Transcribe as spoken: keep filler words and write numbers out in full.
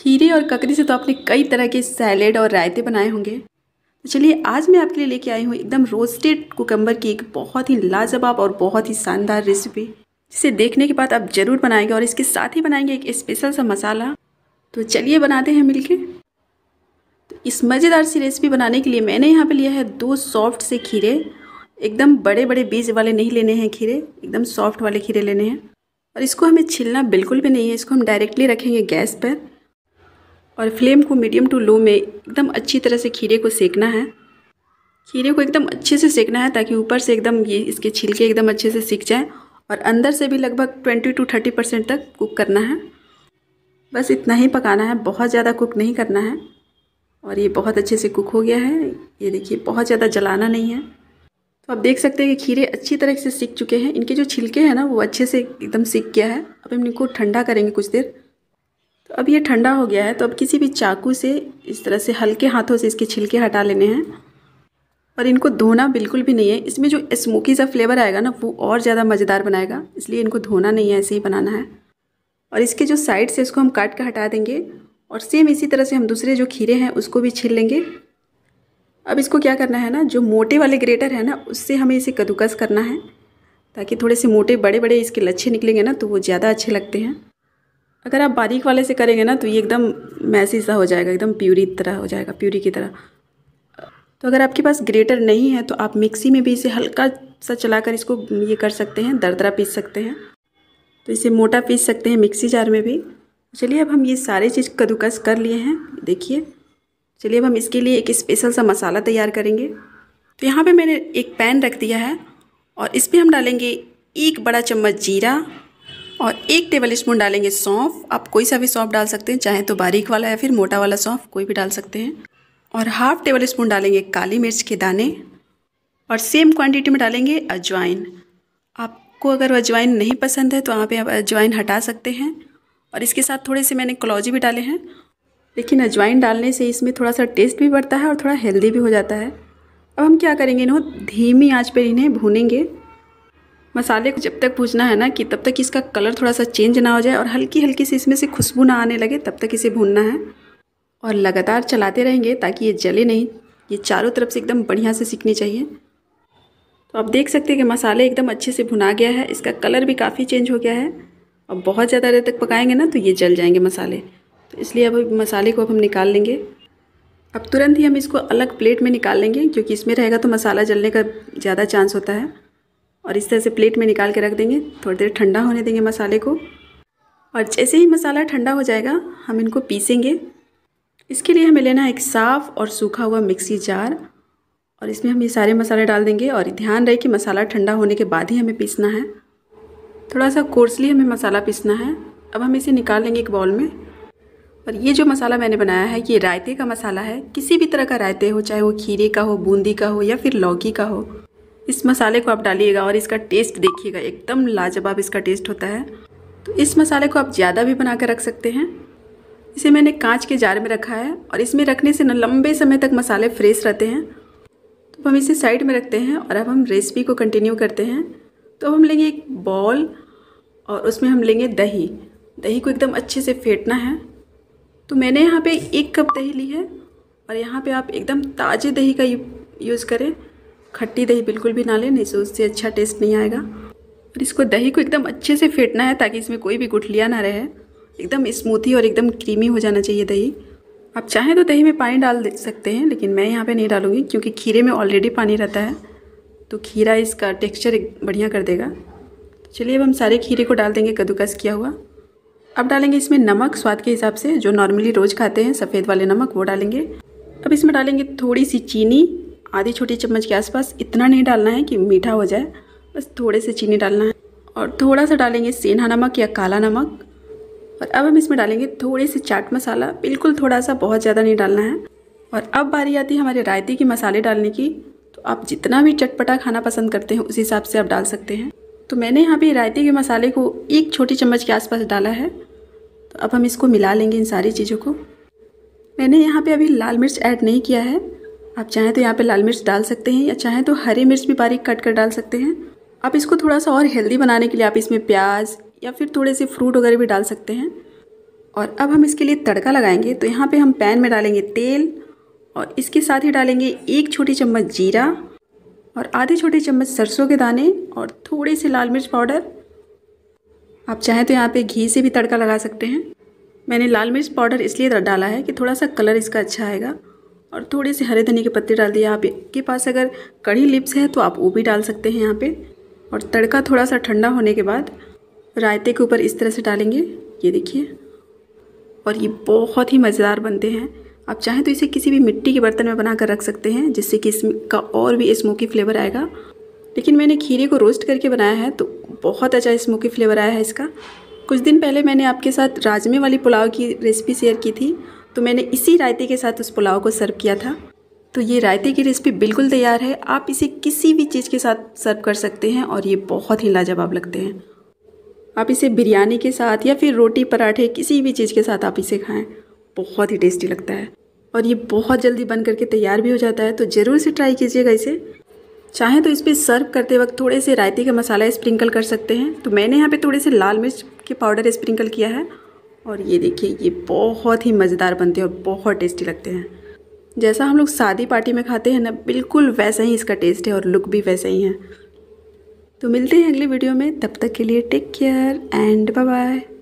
खीरे और ककड़ी से तो आपने कई तरह के सैलेड और रायते बनाए होंगे। तो चलिए आज मैं आपके लिए लेके आई हूँ एकदम रोस्टेड कुकम्बर की एक बहुत ही लाजवाब और बहुत ही शानदार रेसिपी, जिसे देखने के बाद आप ज़रूर बनाएंगे और इसके साथ ही बनाएंगे एक स्पेशल सा मसाला। तो चलिए बनाते हैं मिलके। तो इस मज़ेदार सी रेसिपी बनाने के लिए मैंने यहाँ पर लिया है दो सॉफ्ट से खीरे। एकदम बड़े बड़े बीज वाले नहीं लेने हैं खीरे, एकदम सॉफ्ट वाले खीरे लेने हैं। और इसको हमें छिलना बिल्कुल भी नहीं है, इसको हम डायरेक्टली रखेंगे गैस पर और फ्लेम को मीडियम टू लो में एकदम अच्छी तरह से खीरे को सेकना है। खीरे को एकदम अच्छे से सेकना है ताकि ऊपर से एकदम ये इसके छिलके एकदम अच्छे से सिक जाएँ और अंदर से भी लगभग ट्वेंटी टू थर्टी परसेंट तक कुक करना है। बस इतना ही पकाना है, बहुत ज़्यादा कुक नहीं करना है। और ये बहुत अच्छे से कुक हो गया है, ये देखिए बहुत ज़्यादा जलाना नहीं है। तो आप देख सकते हैं कि खीरे अच्छी तरह से सिक चुके हैं, इनके जो छिलके हैं ना वो अच्छे से एकदम सिक गया है। अब हम इनको ठंडा करेंगे कुछ देर। तो अब ये ठंडा हो गया है, तो अब किसी भी चाकू से इस तरह से हल्के हाथों से इसके छिलके हटा लेने हैं। और इनको धोना बिल्कुल भी नहीं है, इसमें जो स्मोकी सा फ्लेवर आएगा ना वो और ज़्यादा मज़ेदार बनाएगा, इसलिए इनको धोना नहीं है, ऐसे ही बनाना है। और इसके जो साइड से इसको हम काट कर हटा देंगे और सेम इसी तरह से हम दूसरे जो खीरे हैं उसको भी छील लेंगे। अब इसको क्या करना है ना, जो मोटे वाले ग्रेटर है ना उससे हमें इसे कद्दूकस करना है ताकि थोड़े से मोटे बड़े बड़े इसके लच्छे निकलेंगे ना तो वो ज़्यादा अच्छे लगते हैं। अगर आप बारीक वाले से करेंगे ना तो ये एकदम मैसी सा हो जाएगा, एकदम प्यूरी तरह हो जाएगा, प्यूरी की तरह। तो अगर आपके पास ग्रेटर नहीं है तो आप मिक्सी में भी इसे हल्का सा चलाकर इसको ये कर सकते हैं, दरदरा पीस सकते हैं। तो इसे मोटा पीस सकते हैं मिक्सी जार में भी। चलिए अब हम ये सारे चीज़ कद्दूकस कर लिए हैं, देखिए। चलिए अब हम इसके लिए एक स्पेशल सा मसाला तैयार करेंगे। तो यहाँ पे मैंने एक पैन रख दिया है और इस पर हम डालेंगे एक बड़ा चम्मच जीरा और एक टेबल स्पून डालेंगे सौंफ। आप कोई सा भी सौंफ डाल सकते हैं, चाहे तो बारीक वाला या फिर मोटा वाला सौंफ कोई भी डाल सकते हैं। और हाफ टेबल स्पून डालेंगे काली मिर्च के दाने और सेम क्वान्टिटी में डालेंगे अजवाइन। आपको अगर अजवाइन नहीं पसंद है तो यहाँ पर आप अजवाइन हटा सकते हैं। और इसके साथ थोड़े से मैंने कलौंजी भी डाले हैं, लेकिन अजवाइन डालने से इसमें थोड़ा सा टेस्ट भी बढ़ता है और थोड़ा हेल्दी भी हो जाता है। अब हम क्या करेंगे, इन्हों धीमी आंच पर इन्हें भूनेंगे। मसाले को जब तक भूनना है ना कि तब तक इसका कलर थोड़ा सा चेंज ना हो जाए और हल्की हल्की से इसमें से खुशबू ना आने लगे, तब तक इसे भूनना है। और लगातार चलाते रहेंगे ताकि ये जले नहीं, ये चारों तरफ से एकदम बढ़िया से सिकनी चाहिए। तो आप देख सकते हैं कि मसाले एकदम अच्छे से भुना गया है, इसका कलर भी काफ़ी चेंज हो गया है। और बहुत ज़्यादा देर तक पकाएंगे ना तो ये जल जाएंगे मसाले, तो इसलिए अब मसाले को अब हम निकाल लेंगे। अब तुरंत ही हम इसको अलग प्लेट में निकाल लेंगे, क्योंकि इसमें रहेगा तो मसाला जलने का ज़्यादा चांस होता है। और इस तरह से प्लेट में निकाल के रख देंगे, थोड़ी देर ठंडा होने देंगे मसाले को। और जैसे ही मसाला ठंडा हो जाएगा हम इनको पीसेंगे। इसके लिए हमें लेना है एक साफ़ और सूखा हुआ मिक्सी जार और इसमें हम ये सारे मसाले डाल देंगे। और ध्यान रहे कि मसाला ठंडा होने के बाद ही हमें पीसना है, थोड़ा सा कोर्सली हमें मसाला पीसना है। अब हम इसे निकाल लेंगे एक बाउल में। और ये जो मसाला मैंने बनाया है ये रायते का मसाला है, किसी भी तरह का रायते हो, चाहे वो खीरे का हो, बूंदी का हो या फिर लौकी का हो, इस मसाले को आप डालिएगा और इसका टेस्ट देखिएगा, एकदम लाजवाब इसका टेस्ट होता है। तो इस मसाले को आप ज़्यादा भी बना कर रख सकते हैं। इसे मैंने कांच के जार में रखा है और इसमें रखने से न लंबे समय तक मसाले फ्रेश रहते हैं। तो हम इसे साइड में रखते हैं और अब हम रेसिपी को कंटिन्यू करते हैं। तो अब हम लेंगे एक बॉल और उसमें हम लेंगे दही। दही को एकदम अच्छे से फेंटना है। तो मैंने यहाँ पे एक कप दही ली है और यहाँ पे आप एकदम ताज़े दही का यूज़ करें, खट्टी दही बिल्कुल भी ना लें, नहीं तो उससे अच्छा टेस्ट नहीं आएगा। और इसको दही को एकदम अच्छे से फेंटना है ताकि इसमें कोई भी गुठलियाँ ना रहे, एकदम स्मूथी और एकदम क्रीमी हो जाना चाहिए दही। आप चाहें तो दही में पानी डाल सकते हैं, लेकिन मैं यहाँ पर नहीं डालूँगी क्योंकि खीरे में ऑलरेडी पानी रहता है, तो खीरा इसका टेक्सचर बढ़िया कर देगा। तो चलिए अब हम सारे खीरे को डाल देंगे कद्दूकस किया हुआ। अब डालेंगे इसमें नमक स्वाद के हिसाब से, जो नॉर्मली रोज़ खाते हैं सफ़ेद वाले नमक वो डालेंगे। अब इसमें डालेंगे थोड़ी सी चीनी, आधी छोटी चम्मच के आसपास, इतना नहीं डालना है कि मीठा हो जाए, बस थोड़े से चीनी डालना है। और थोड़ा सा डालेंगे सेंधा नमक या काला नमक। और अब हम इसमें डालेंगे थोड़े से चाट मसाला, बिल्कुल थोड़ा सा, बहुत ज़्यादा नहीं डालना है। और अब बारी आती है हमारे रायते के मसाले डालने की। तो आप जितना भी चटपटा खाना पसंद करते हैं उस हिसाब से आप डाल सकते हैं। तो मैंने यहाँ पे रायते के मसाले को एक छोटी चम्मच के आसपास डाला है। तो अब हम इसको मिला लेंगे इन सारी चीज़ों को। मैंने यहाँ पे अभी लाल मिर्च ऐड नहीं किया है, आप चाहें तो यहाँ पे लाल मिर्च डाल सकते हैं या चाहें तो हरी मिर्च भी बारीक कट कर डाल सकते हैं। आप इसको थोड़ा सा और हेल्दी बनाने के लिए आप इसमें प्याज या फिर थोड़े से फ्रूट वगैरह भी डाल सकते हैं। और अब हम इसके लिए तड़का लगाएंगे। तो यहाँ पे हम पैन में डालेंगे तेल और इसके साथ ही डालेंगे एक छोटी चम्मच जीरा और आधे छोटे चम्मच सरसों के दाने और थोड़े से लाल मिर्च पाउडर। आप चाहें तो यहाँ पे घी से भी तड़का लगा सकते हैं। मैंने लाल मिर्च पाउडर इसलिए डाला है कि थोड़ा सा कलर इसका अच्छा आएगा और थोड़े से हरे धनिया के पत्ते डाल दिए। आपके पास अगर कड़ी लिप्स है तो आप वो भी डाल सकते हैं यहाँ पे। और तड़का थोड़ा सा ठंडा होने के बाद रायते के ऊपर इस तरह से डालेंगे, ये देखिए, और ये बहुत ही मज़ेदार बनते हैं। आप चाहें तो इसे किसी भी मिट्टी के बर्तन में बना कर रख सकते हैं, जिससे कि इसका और भी स्मोकी फ्लेवर आएगा। लेकिन मैंने खीरे को रोस्ट करके बनाया है तो बहुत अच्छा स्मोकी फ्लेवर आया है इसका। कुछ दिन पहले मैंने आपके साथ राजमे वाली पुलाव की रेसिपी शेयर की थी, तो मैंने इसी रायते के साथ उस पुलाव को सर्व किया था। तो ये रायते की रेसिपी बिल्कुल तैयार है। आप इसे किसी भी चीज़ के साथ सर्व कर सकते हैं और ये बहुत ही लाजवाब लगते हैं। आप इसे बिरयानी के साथ या फिर रोटी पराठे किसी भी चीज़ के साथ आप इसे खाएँ, बहुत ही टेस्टी लगता है और ये बहुत जल्दी बन करके तैयार भी हो जाता है। तो ज़रूर से ट्राई कीजिएगा इसे। चाहें तो इस पर सर्व करते वक्त थोड़े से रायते का मसाला स्प्रिंकल कर सकते हैं। तो मैंने यहाँ पे थोड़े से लाल मिर्च के पाउडर स्प्रिंकल किया है और ये देखिए, ये बहुत ही मज़ेदार बनते हैं और बहुत टेस्टी लगते हैं। जैसा हम लोग शादी पार्टी में खाते हैं ना, बिल्कुल वैसा ही इसका टेस्ट है और लुक भी वैसा ही है। तो मिलते हैं अगले वीडियो में, तब तक के लिए take care and bye bye.